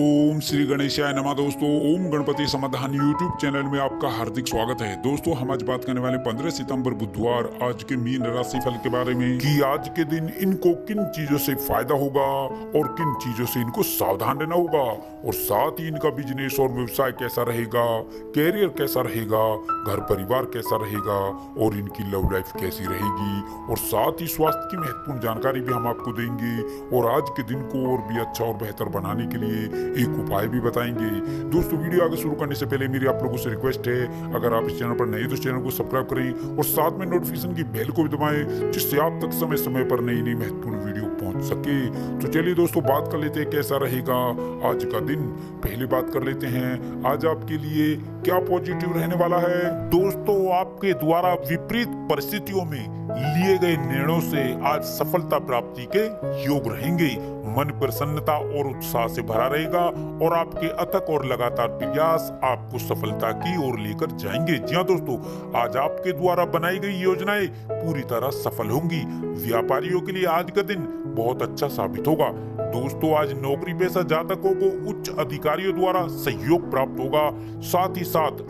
ओम श्री गणेशाय नमः। दोस्तों, ओम गणपति समाधान यूट्यूब चैनल में आपका हार्दिक स्वागत है। दोस्तों, हम आज बात करने वाले 15 सितंबर बुधवार आज के मीन राशि फल के बारे में कि आज के दिन इनको किन चीजों से फायदा होगा और किन चीजों से इनको सावधान रहना होगा, और साथ ही इनका बिजनेस और व्यवसाय कैसा रहेगा, कैरियर कैसा रहेगा, घर परिवार कैसा रहेगा और इनकी लव लाइफ कैसी रहेगी, और साथ ही स्वास्थ्य की महत्वपूर्ण जानकारी भी हम आपको देंगे और आज के दिन को और भी अच्छा और बेहतर बनाने के लिए एक उपाय भी बताएंगे। दोस्तों, वीडियो आगे शुरू करने से पहले मेरी आप लोगों से रिक्वेस्ट है, अगर आप इस चैनल पर नए हैं तो चैनल को सब्सक्राइब करें और साथ में नोटिफिकेशन की बेल को भी दबाएं, जिससे आप तक समय पर नई महत्वपूर्ण वीडियो पहुंच सके। तो चलिए दोस्तों, बात कर लेते हैं कैसा रहेगा आज का दिन। पहले बात कर लेते हैं आज आपके लिए क्या पॉजिटिव रहने वाला है। दोस्तों, आपके द्वारा विपरीत परिस्थितियों में लिए गए निर्णयों से आज सफलता प्राप्ति के योग रहेंगे। मन प्रसन्नता और उत्साह से भरा रहेगा और आपके अथक और लगातार प्रयास आपको सफलता की ओर लेकर जाएंगे। जी हाँ दोस्तों, आज आपके द्वारा बनाई गई योजनाएं पूरी तरह सफल होंगी। व्यापारियों के लिए आज का दिन बहुत अच्छा साबित होगा। दोस्तों, आज नौकरी पेशा जातकों को उच्च अधिकारियों द्वारा सहयोग प्राप्त होगा, साथ ही साथ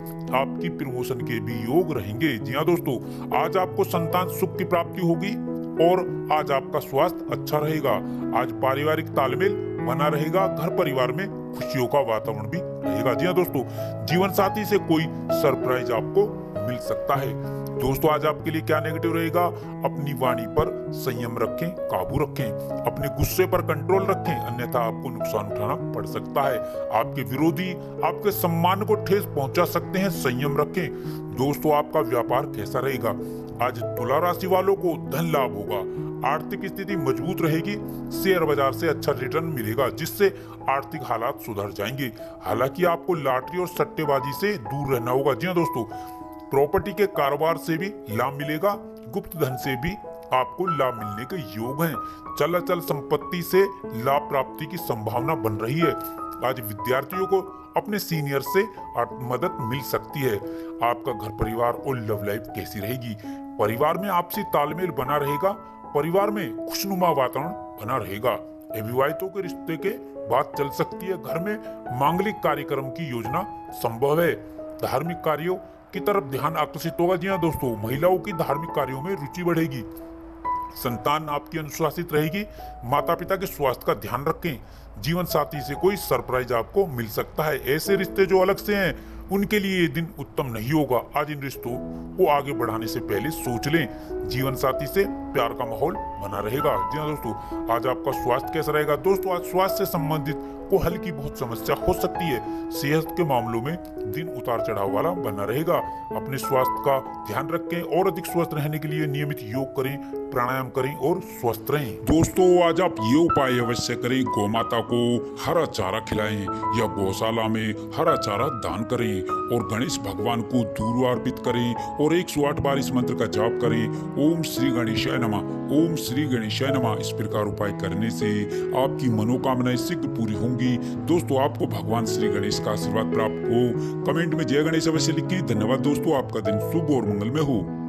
आपकी प्रमोशन के भी योग रहेंगे। जी हाँ दोस्तों, आज आपको संतान सुख की प्राप्ति होगी और आज आपका स्वास्थ्य अच्छा रहेगा। आज पारिवारिक तालमेल बना रहेगा, घर परिवार में खुशियों का वातावरण भी रहेगा। जी हाँ दोस्तों, जीवन साथी से कोई सरप्राइज आपको मिल सकता है। दोस्तों, आज आपके लिए क्या नेगेटिव रहेगा, अपनी वाणी पर संयम रखें, काबू रखें, अपने गुस्से पर कंट्रोल रखें, अन्यथा आपको नुकसान उठाना पड़ सकता है। आपके विरोधी आपके सम्मान को ठेस पहुंचा सकते हैं, संयम रखें। दोस्तों, आपका व्यापार कैसा रहेगा, आज तुला राशि वालों को धन लाभ होगा, आर्थिक स्थिति मजबूत रहेगी, शेयर बाजार से अच्छा रिटर्न मिलेगा जिससे आर्थिक हालात सुधर जाएंगे। हालांकि आपको लॉटरी और सट्टेबाजी से दूर रहना होगा। जी हाँ दोस्तों, प्रॉपर्टी के कारोबार से भी लाभ मिलेगा, गुप्त धन से भी आपको लाभ मिलने के योग हैं। चलाचल संपत्ति से लाभ प्राप्ति की संभावना बन रही है। आज विद्यार्थियों को अपने सीनियर से मदद मिल सकती है। आपका घर परिवार और लव लाइफ कैसी रहेगी, परिवार में आपसी तालमेल बना रहेगा, परिवार में खुशनुमा वातावरण बना रहेगा। अविवाहितों के रिश्ते के बात चल सकती है, घर में मांगलिक कार्यक्रम की योजना संभव है। धार्मिक कार्यों की तरफ ध्यान आकर्षित होगा। जी हाँ दोस्तों, महिलाओं की धार्मिक कार्यों में रुचि बढ़ेगी। संतान आपकी अनुशासित रहेगी, माता पिता के स्वास्थ्य का ध्यान रखें। जीवन साथी से कोई सरप्राइज आपको मिल सकता है, ऐसे रिश्ते जो अलग से हैं उनके लिए ये दिन उत्तम नहीं होगा। आज इन रिश्तों को आगे बढ़ाने से पहले सोच लें। जीवन साथी से प्यार का माहौल बना रहेगा। जी हाँ दोस्तों, आज आपका स्वास्थ्य कैसा रहेगा। दोस्तों, आज स्वास्थ्य से संबंधित को हल्की बहुत समस्या हो सकती है। सेहत के मामलों में दिन उतार चढ़ाव वाला बना रहेगा। अपने स्वास्थ्य का ध्यान रखें और अधिक स्वस्थ रहने के लिए नियमित योग करें, प्राणायाम करें और स्वस्थ रहें। दोस्तों, आज आप ये उपाय अवश्य करें, गौमाता को हरा चारा खिलाएं या गौशाला में हरा चारा दान करें और गणेश भगवान को दूर्वा अर्पित करें और 108 बार इस मंत्र का जाप करें, ओम श्री गणेशाय नमः, ओम श्री गणेशाय नमः। इस प्रकार उपाय करने से आपकी मनोकामनाएं शीघ्र पूरी होंगी। दोस्तों, आपको भगवान श्री गणेश का आशीर्वाद प्राप्त हो। कमेंट में जय गणेश अवश्य लिखें। धन्यवाद दोस्तों, आपका दिन शुभ और मंगलमय हो।